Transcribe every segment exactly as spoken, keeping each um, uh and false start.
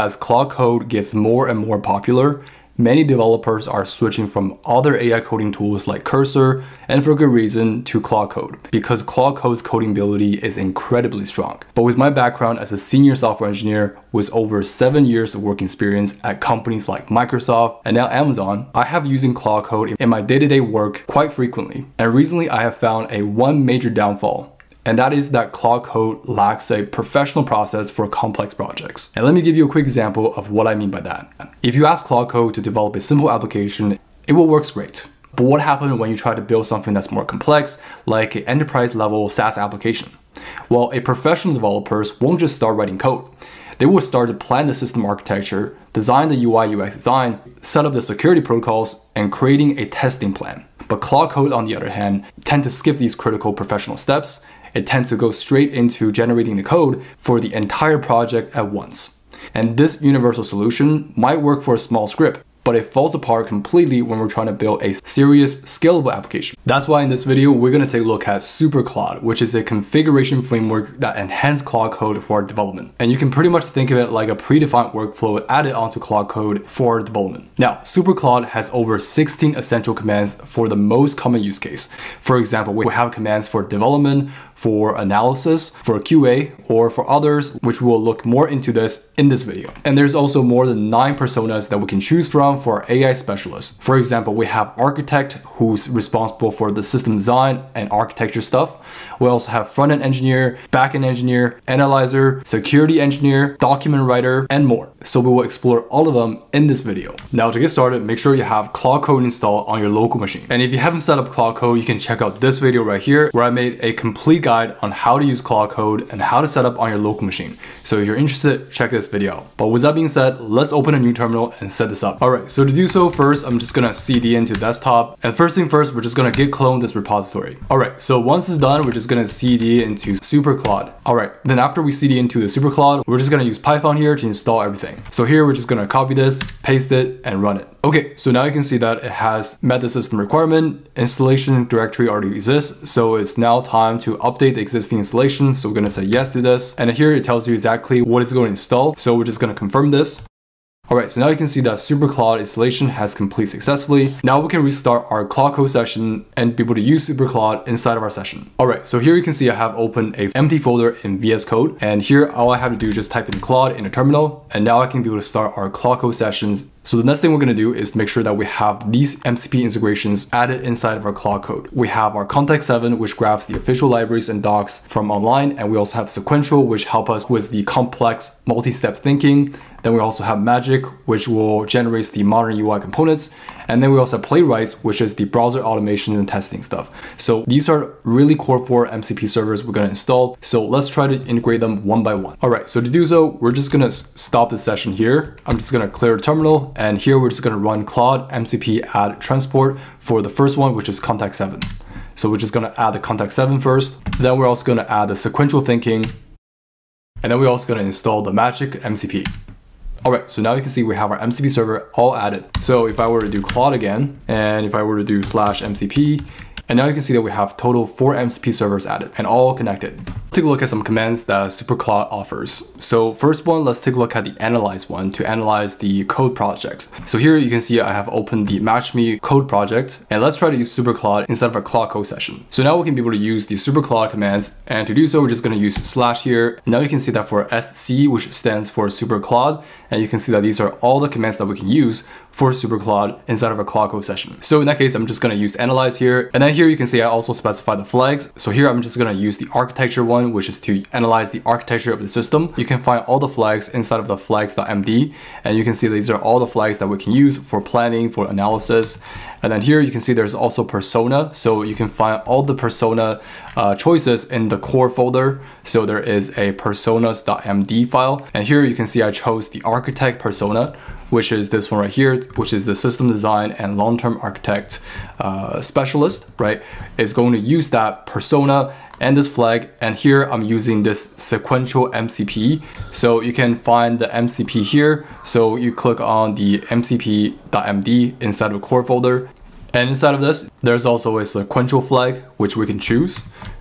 As Claude Code gets more and more popular, many developers are switching from other A I coding tools like Cursor, and for good reason, to Claude Code, because Claude Code's coding ability is incredibly strong. But with my background as a senior software engineer with over seven years of work experience at companies like Microsoft and now Amazon, I have used Claude Code in my day-to-day work quite frequently. And recently I have found a one major downfall, and that is that Claude Code lacks a professional process for complex projects. And let me give you a quick example of what I mean by that. If you ask Claude Code to develop a simple application, it will work great. But what happens when you try to build something that's more complex, like an enterprise-level SaaS application? Well, a professional developer won't just start writing code. They will start to plan the system architecture, design the U I U X design, set up the security protocols, and creating a testing plan. But Claude Code, on the other hand, tend to skip these critical professional steps. It tends to go straight into generating the code for the entire project at once. And this universal solution might work for a small script, but it falls apart completely when we're trying to build a serious, scalable application. That's why in this video, we're going to take a look at SuperCloud, which is a configuration framework that enhances Claude Code for development. And you can pretty much think of it like a predefined workflow added onto Claude Code for development. Now, SuperCloud has over sixteen essential commands for the most common use case. For example, we have commands for development, for analysis, for Q A, or for others, which we'll look more into this in this video. And there's also more than nine personas that we can choose from for A I specialists. For example, we have architect, who's responsible for the system design and architecture stuff. We also have front-end engineer, back-end engineer, analyzer, security engineer, document writer, and more. So we will explore all of them in this video. Now to get started, make sure you have Claude Code installed on your local machine. And if you haven't set up Claude Code, you can check out this video right here, where I made a complete guide Guide on how to use Claude Code and how to set up on your local machine. So if you're interested, check this video out. But with that being said, let's open a new terminal and set this up. All right, so to do so, first, I'm just gonna C D into desktop. And first thing first, we're just gonna git clone this repository. All right, so once it's done, we're just gonna C D into SuperCloud. All right, then after we C D into the SuperCloud, we're just gonna use Python here to install everything. So here, we're just gonna copy this, paste it, and run it. Okay, so now you can see that it has met the system requirement, installation directory already exists, so it's now time to update the existing installation, so we're going to say yes to this, and here it tells you exactly what it's going to install, so we're just going to confirm this. Alright, so now you can see that SuperCloud installation has completed successfully. Now we can restart our Claude Code session and be able to use SuperCloud inside of our session. Alright, so here you can see I have opened an empty folder in V S Code, and here all I have to do is just type in Claude in a terminal, and now I can be able to start our Claude Code sessions. So the next thing we're going to do is to make sure that we have these M C P integrations added inside of our Claude Code. We have our Context seven, which grabs the official libraries and docs from online, and we also have Sequential, which help us with the complex multi-step thinking. Then we also have Magic, which will generate the modern U I components. And then we also have Playwright, which is the browser automation and testing stuff. So these are really core four M C P servers we're going to install. So let's try to integrate them one by one. All right, so to do so, we're just going to stop the session here. I'm just going to clear the terminal. And here we're just going to run Claude M C P add transport for the first one, which is Context seven. So we're just going to add the Context seven first. Then we're also going to add the sequential thinking. And then we're also going to install the Magic M C P. All right, so now you can see we have our M C P server all added. So if I were to do Claude again, and if I were to do slash M C P, and now you can see that we have total four M C P servers added and all connected. Let's take a look at some commands that SuperCloud offers. So first one, let's take a look at the analyze one to analyze the code projects. So here you can see I have opened the MatchMe code project, and let's try to use SuperCloud instead of a Claude Code session. So now we can be able to use the SuperCloud commands, and to do so, we're just gonna use slash here. Now you can see that for S C, which stands for SuperCloud, and you can see that these are all the commands that we can use for SuperCloud inside of a Claude Code session. So in that case, I'm just gonna use analyze here, and then here Here you can see I also specify the flags. So here I'm just going to use the architecture one, which is to analyze the architecture of the system. You can find all the flags inside of the flags.md, and you can see these are all the flags that we can use for planning, for analysis. And then here you can see there's also persona, so you can find all the persona uh, choices in the core folder. So there is a personas.md file, and here you can see I chose the architect persona, which is this one right here, which is the system design and long-term architect uh, specialist, right? Is going to use that persona and this flag, and here I'm using this sequential M C P. So you can find the M C P here. So you click on the M C P.md inside of the core folder. And inside of this, there's also a sequential flag, which we can choose.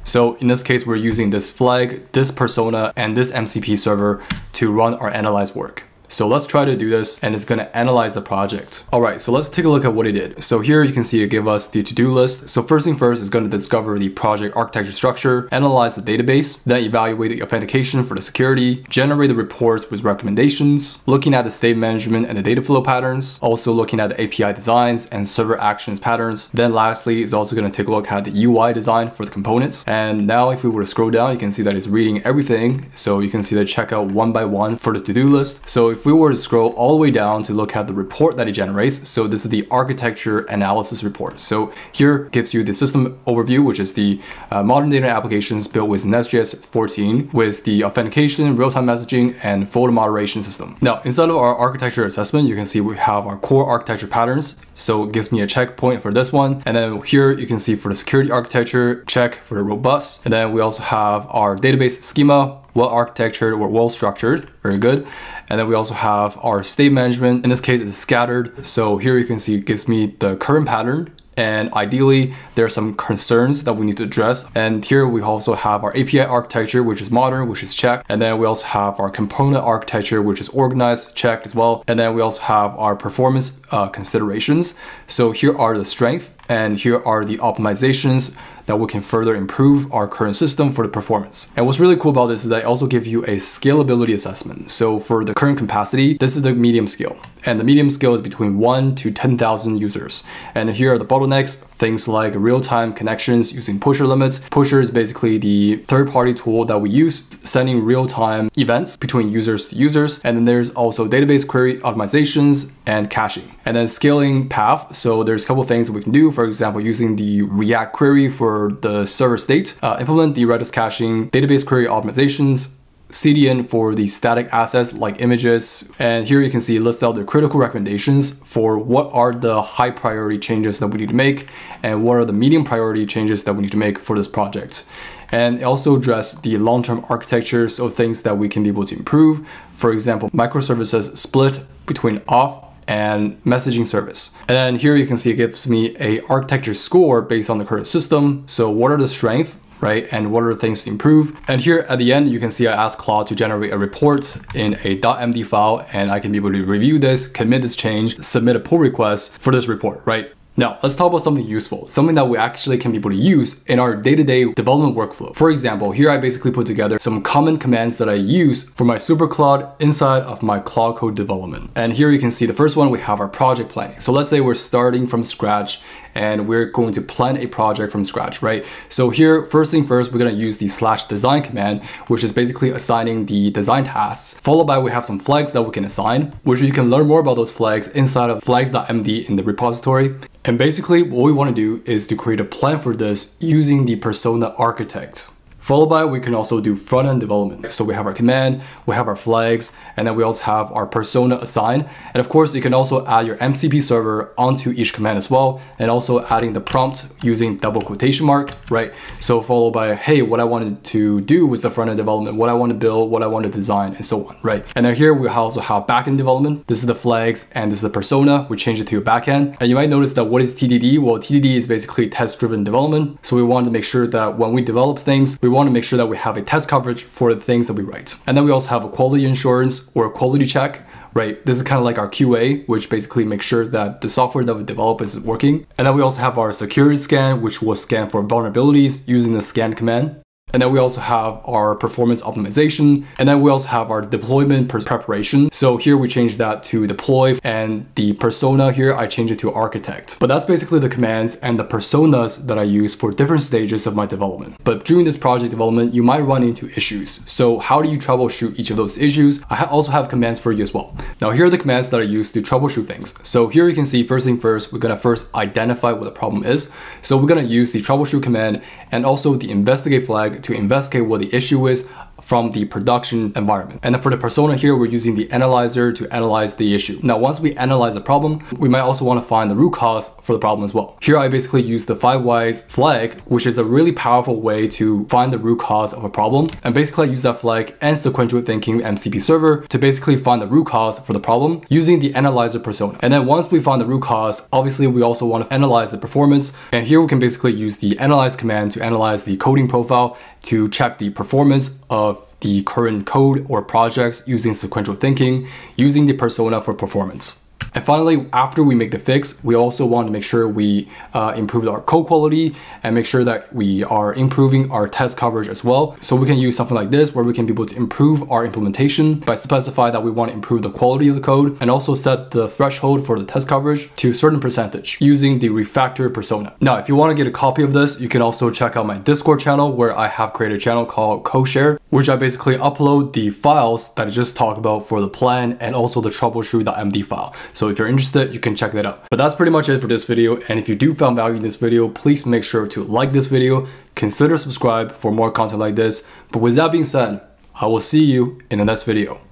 So in this case, we're using this flag, this persona, and this M C P server to run our analyze work. So let's try to do this, and it's going to analyze the project. All right, so let's take a look at what it did. So here you can see it gave us the to-do list. So first thing first, it's going to discover the project architecture structure, analyze the database, then evaluate the authentication for the security, generate the reports with recommendations, looking at the state management and the data flow patterns, also looking at the A P I designs and server actions patterns. Then lastly, it's also going to take a look at the U I design for the components. And now if we were to scroll down, you can see that it's reading everything. So you can see the checkout one by one for the to-do list. So if If we were to scroll all the way down to look at the report that it generates, so this is the architecture analysis report. So here gives you the system overview, which is the uh, modern data applications built with NestJS fourteen with the authentication, real-time messaging, and folder moderation system. Now, inside of our architecture assessment, you can see we have our core architecture patterns. So it gives me a checkpoint for this one. And then here you can see for the security architecture, check for the robust. And then we also have our database schema, well-architectured or well-structured, very good. And then we also have our state management. In this case, it's scattered. So here you can see it gives me the current pattern. And ideally, there are some concerns that we need to address. And here we also have our A P I architecture, which is modern, which is checked. And then we also have our component architecture, which is organized, checked as well. And then we also have our performance uh, considerations. So here are the strengths, and here are the optimizations that we can further improve our current system for the performance. And what's really cool about this is that I also give you a scalability assessment. So for the current capacity, this is the medium scale. And the medium scale is between one to ten thousand users. And here are the bottlenecks, things like real-time connections using pusher limits. Pusher is basically the third-party tool that we use, sending real-time events between users to users. And then there's also database query optimizations and caching. And then scaling path. So there's a couple of things that we can do. For example, using the React query for the server state, uh, implement the Redis caching, database query optimizations, C D N for the static assets like images. And here you can see list out the critical recommendations for what are the high priority changes that we need to make and what are the medium priority changes that we need to make for this project. And also address the long-term architecture, so things that we can be able to improve. For example, microservices split between off and messaging service. And then here you can see it gives me a architecture score based on the current system. So what are the strengths, right? And what are the things to improve? And here at the end, you can see I asked Claude to generate a report in a .md file, and I can be able to review this, commit this change, submit a pull request for this report, right? Now, let's talk about something useful, something that we actually can be able to use in our day-to-day development workflow. For example, here I basically put together some common commands that I use for my SuperCloud inside of my Claude Code development. And here you can see the first one, we have our project planning. So let's say we're starting from scratch and we're going to plan a project from scratch, right? So here, first thing first, we're gonna use the slash design command, which is basically assigning the design tasks, followed by we have some flags that we can assign, which you can learn more about those flags inside of flags.md in the repository. And basically what we want to do is to create a plan for this using the persona architect. Followed by, we can also do front-end development. So we have our command, we have our flags, and then we also have our persona assign. And of course, you can also add your M C P server onto each command as well, and also adding the prompt using double quotation mark, right? So followed by, hey, what I wanted to do was the front-end development, what I want to build, what I want to design, and so on, right? And then here we also have back-end development. This is the flags, and this is the persona. We change it to your back-end. And you might notice that what is T D D? Well, T D D is basically test-driven development. So we want to make sure that when we develop things, we We want to make sure that we have a test coverage for the things that we write. And then we also have a quality assurance or a quality check, right? This is kind of like our Q A, which basically makes sure that the software that we develop is working. And then we also have our security scan, which will scan for vulnerabilities using the scan command. And then we also have our performance optimization. And then we also have our deployment preparation. So here we change that to deploy, and the persona here, I change it to architect. But that's basically the commands and the personas that I use for different stages of my development. But during this project development, you might run into issues. So how do you troubleshoot each of those issues? I also have commands for you as well. Now here are the commands that I use to troubleshoot things. So here you can see first thing first, we're gonna first identify what the problem is. So we're gonna use the troubleshoot command and also the investigate flag to investigate what the issue is from the production environment. And then for the persona here, we're using the analyzer to analyze the issue. Now, once we analyze the problem, we might also want to find the root cause for the problem as well. Here, I basically use the five whys flag, which is a really powerful way to find the root cause of a problem. And basically, I use that flag and sequential thinking M C P server to basically find the root cause for the problem using the analyzer persona. And then once we find the root cause, obviously, we also want to analyze the performance. And here, we can basically use the analyze command to analyze the coding profile to check the performance of of the current code or projects using sequential thinking, using the persona for performance. And finally, after we make the fix, we also want to make sure we uh, improve our code quality and make sure that we are improving our test coverage as well. So we can use something like this where we can be able to improve our implementation by specify that we want to improve the quality of the code and also set the threshold for the test coverage to a certain percentage using the refactor persona. Now, if you want to get a copy of this, you can also check out my Discord channel where I have created a channel called CodeShare, which I basically upload the files that I just talked about for the plan and also the troubleshoot dot M D file. So if you're interested, you can check that out. But that's pretty much it for this video. And if you do found value in this video, please make sure to like this video, consider subscribing for more content like this. But with that being said, I will see you in the next video.